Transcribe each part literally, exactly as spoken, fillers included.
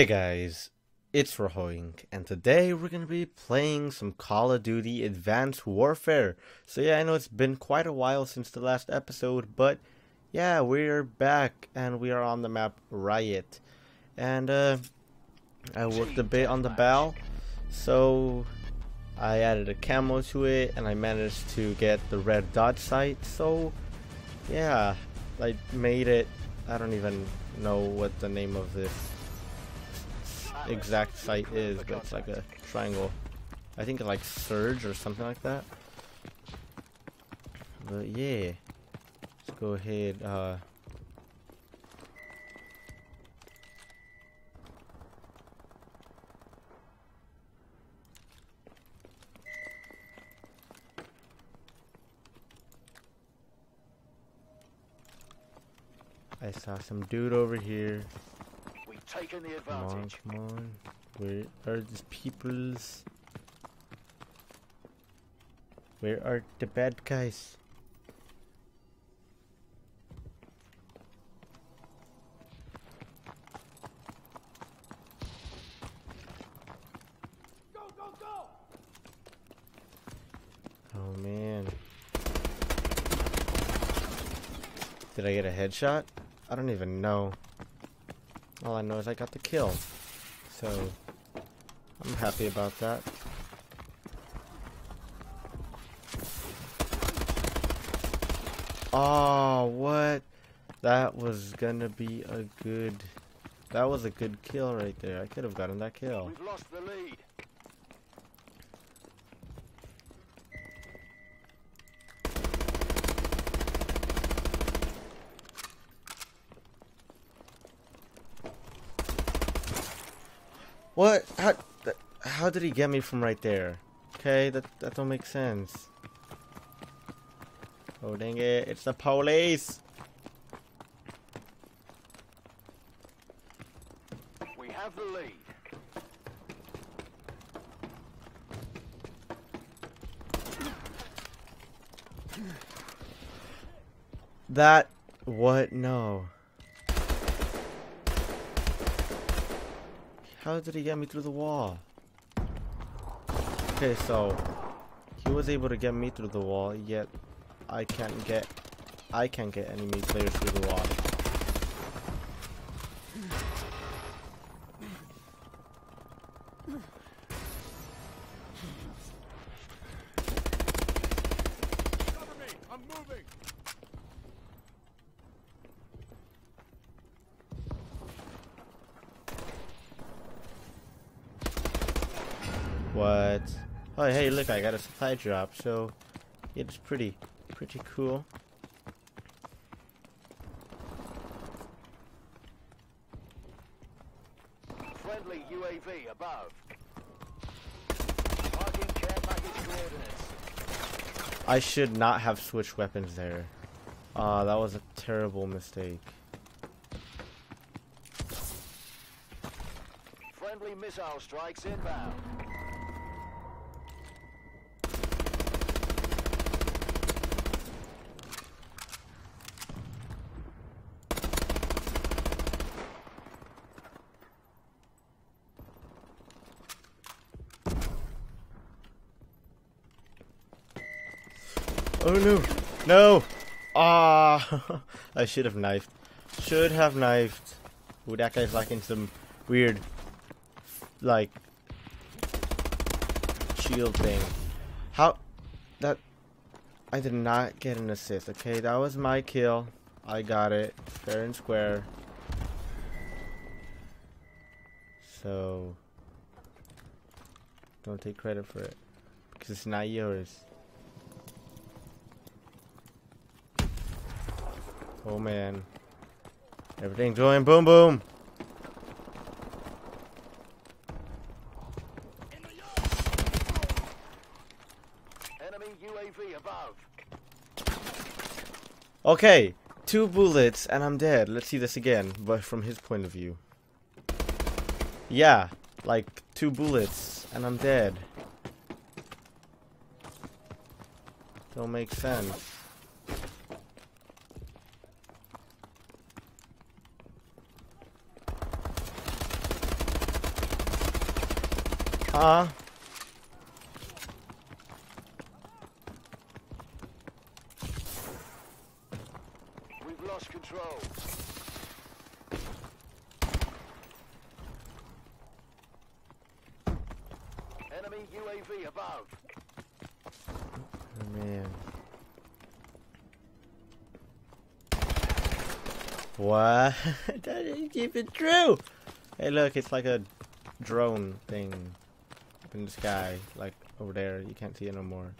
Hey guys, it's Rojoinc, and today we're going to be playing some Call of Duty Advanced Warfare. So yeah, I know it's been quite a while since the last episode, but yeah, we're back and we are on the map Riot. And uh, I worked a bit on the bow, so I added a camo to it and I managed to get the red dot sight. So yeah, I made it, I don't even know what the name of this exact site is, but it's like a triangle. I think like surge or something like that. But yeah, let's go ahead. Uh, I saw some dude over here. Taking the advantage. Come on, come on. Where are these peoples? Where are the bad guys? Go, go, go! Oh man. Did I get a headshot? I don't even know. All I know is I got the kill, so I'm happy about that. Oh, what? That was gonna be a good... That was a good kill right there. I could have gotten that kill. We've lost the lead. What? How, how did he get me from right there? Okay, that, that don't make sense. Oh dang it, it's the police! We have the lead. That... what? No. How did he get me through the wall? Okay, so he was able to get me through the wall, yet I can't get I can't get enemy players through the wall. Cover me, I'm moving. What? Oh hey, look, I got a supply drop, so it's pretty pretty cool. Friendly U A V above. Marking care package coordinates. I should not have switched weapons there. Ah, uh, that was a terrible mistake. Friendly missile strikes inbound. Oh no, no! Ah, I should have knifed. Should have knifed. Ooh, that guy's lacking some weird, like, shield thing. How? That? I did not get an assist. Okay, that was my kill. I got it fair and square. So, don't take credit for it because it's not yours. Oh man, everything's going boom boom. Enemy U A V above. Okay, two bullets and I'm dead. Let's see this again, but from his point of view. Yeah, like two bullets and I'm dead. Don't make sense. Huh? We've lost control. Enemy U A V above. Oh, man. What? That didn't keep it true. Hey, look, it's like a drone thing up in the sky, like over there. You can't see it no more.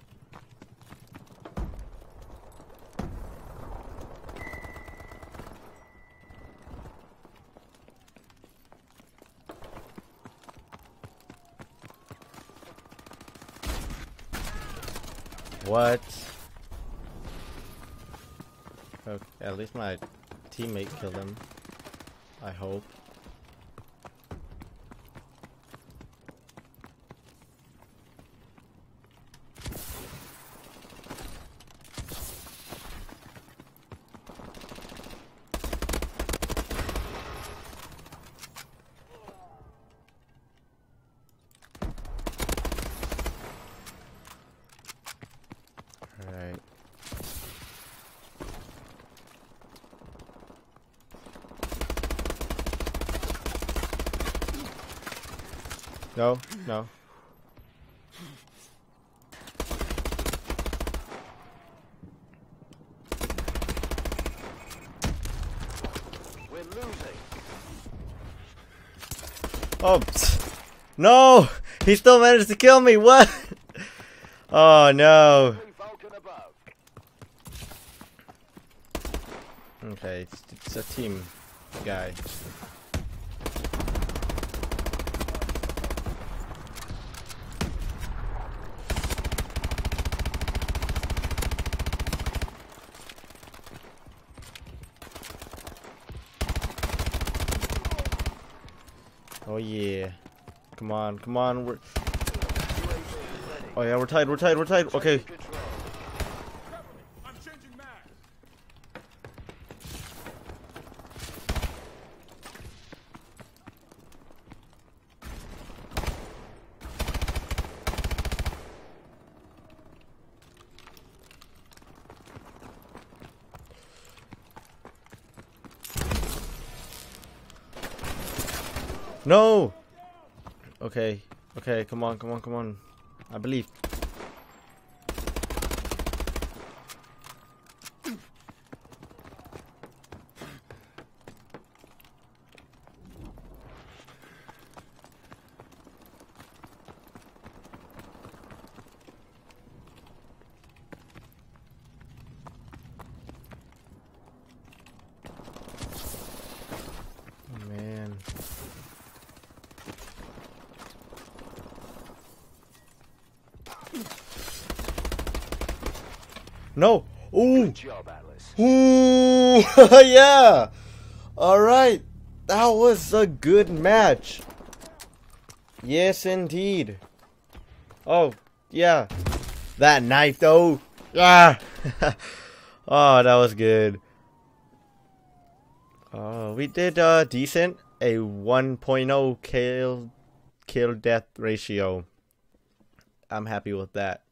What? Okay, at least my teammate killed him. I hope. No, no. We're losing. Oh, no! He still managed to kill me. What? Oh no. Okay, it's, it's a team guy. Oh yeah, come on, come on, we're... Oh yeah, we're tied, we're tied, we're tied, okay. No! Okay, okay, come on, come on, come on. I believe. No. Ooh. Good job, Atlas. Ooh. Yeah. All right. That was a good match. Yes, indeed. Oh, yeah. That knife, though. Ah. Oh, that was good. Oh, we did uh, decent. A one point oh kill kill death ratio. I'm happy with that.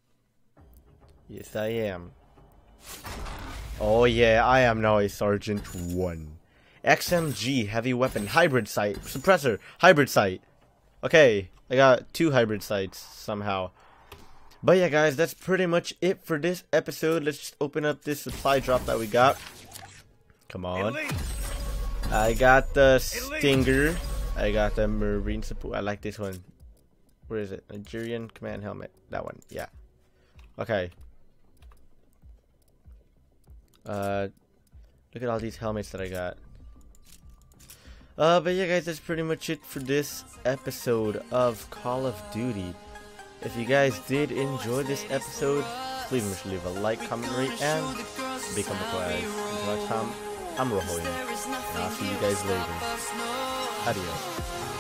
Yes, I am. Oh yeah, I am now a Sergeant one. X M G, heavy weapon, hybrid sight, suppressor, hybrid sight. Okay, I got two hybrid sights somehow. But yeah guys, that's pretty much it for this episode. Let's just open up this supply drop that we got. Come on. I got the Stinger. I got the Marine support. I like this one. Where is it? Nigerian Command Helmet. That one, yeah. Okay. Uh, look at all these helmets that I got. Uh, but yeah guys, that's pretty much it for this episode of Call of Duty. If you guys did enjoy this episode, please make sure to leave a like, comment, rate, and become a player. Until next time, I'm Rojoinc, and I'll see you guys later. Adios.